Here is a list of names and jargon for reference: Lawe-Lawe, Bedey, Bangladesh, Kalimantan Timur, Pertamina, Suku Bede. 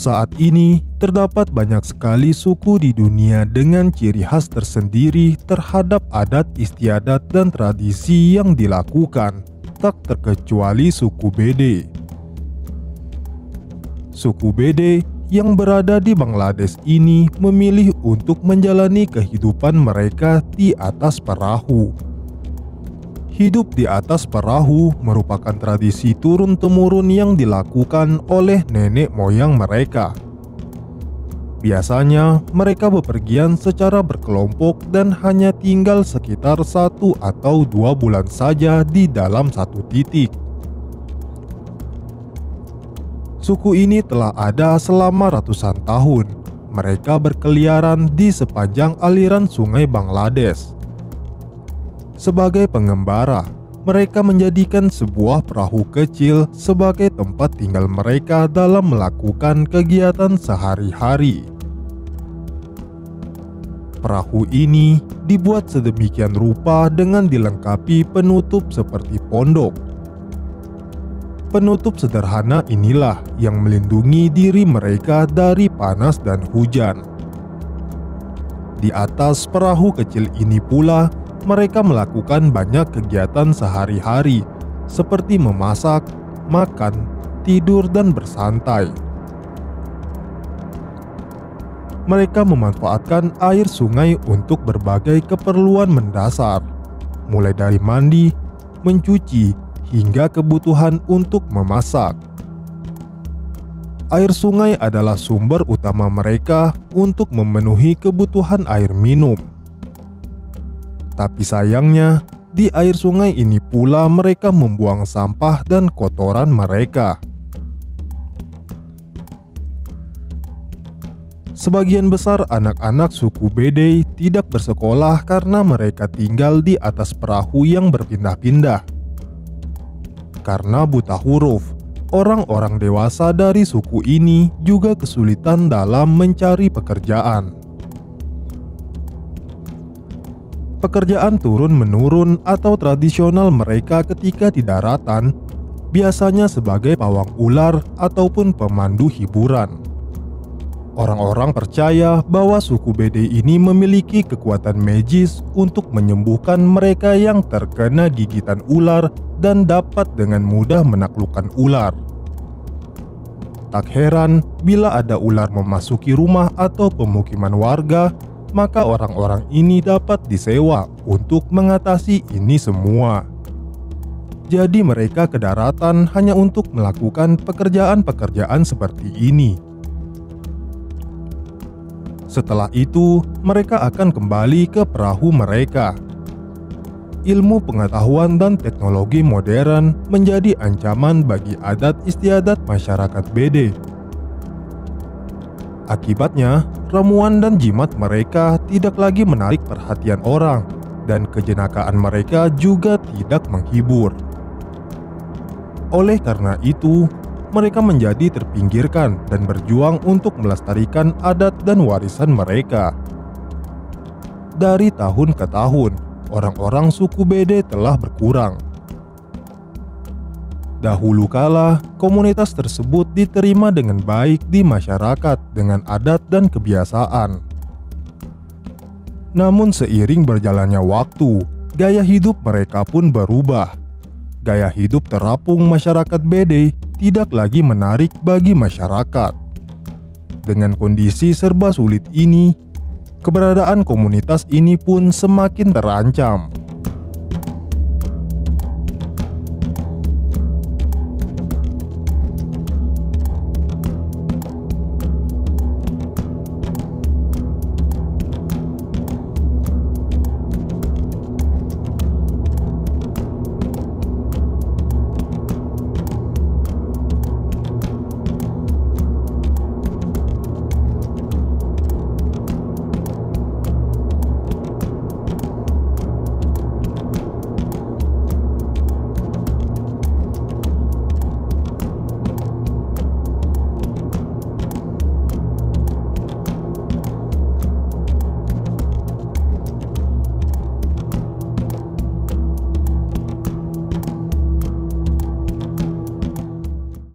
Saat ini, terdapat banyak sekali suku di dunia dengan ciri khas tersendiri terhadap adat istiadat dan tradisi yang dilakukan, tak terkecuali suku Bede. Suku Bede yang berada di Bangladesh ini memilih untuk menjalani kehidupan mereka di atas perahu. Hidup di atas perahu merupakan tradisi turun-temurun yang dilakukan oleh nenek moyang mereka. Biasanya, mereka bepergian secara berkelompok dan hanya tinggal sekitar 1 atau 2 bulan saja di dalam satu titik. Suku ini telah ada selama ratusan tahun. Mereka berkeliaran di sepanjang aliran sungai Bangladesh. Sebagai pengembara, mereka menjadikan sebuah perahu kecil sebagai tempat tinggal mereka dalam melakukan kegiatan sehari-hari. Perahu ini dibuat sedemikian rupa dengan dilengkapi penutup seperti pondok. Penutup sederhana inilah yang melindungi diri mereka dari panas dan hujan. Di atas perahu kecil ini pula, mereka melakukan banyak kegiatan sehari-hari, seperti memasak, makan, tidur, dan bersantai. Mereka memanfaatkan air sungai untuk berbagai keperluan mendasar, mulai dari mandi, mencuci, hingga kebutuhan untuk memasak. Air sungai adalah sumber utama mereka untuk memenuhi kebutuhan air minum. Tapi sayangnya, di air sungai ini pula mereka membuang sampah dan kotoran mereka. Sebagian besar anak-anak suku Bede tidak bersekolah karena mereka tinggal di atas perahu yang berpindah-pindah. Karena buta huruf, orang-orang dewasa dari suku ini juga kesulitan dalam mencari pekerjaan. Pekerjaan turun-menurun atau tradisional mereka ketika di daratan, biasanya sebagai pawang ular ataupun pemandu hiburan. Orang-orang percaya bahwa suku Bede ini memiliki kekuatan magis untuk menyembuhkan mereka yang terkena gigitan ular dan dapat dengan mudah menaklukkan ular. Tak heran bila ada ular memasuki rumah atau pemukiman warga, maka orang-orang ini dapat disewa untuk mengatasi ini semua. Jadi mereka ke daratan hanya untuk melakukan pekerjaan-pekerjaan seperti ini. Setelah itu, mereka akan kembali ke perahu mereka. Ilmu pengetahuan dan teknologi modern menjadi ancaman bagi adat istiadat masyarakat Bede. Akibatnya, ramuan dan jimat mereka tidak lagi menarik perhatian orang, dan kejenakaan mereka juga tidak menghibur. Oleh karena itu, mereka menjadi terpinggirkan dan berjuang untuk melestarikan adat dan warisan mereka. Dari tahun ke tahun, orang-orang suku Bede telah berkurang. Dahulu kala, komunitas tersebut diterima dengan baik di masyarakat dengan adat dan kebiasaan. Namun seiring berjalannya waktu, gaya hidup mereka pun berubah. Gaya hidup terapung masyarakat Bede tidak lagi menarik bagi masyarakat. Dengan kondisi serba sulit ini, keberadaan komunitas ini pun semakin terancam.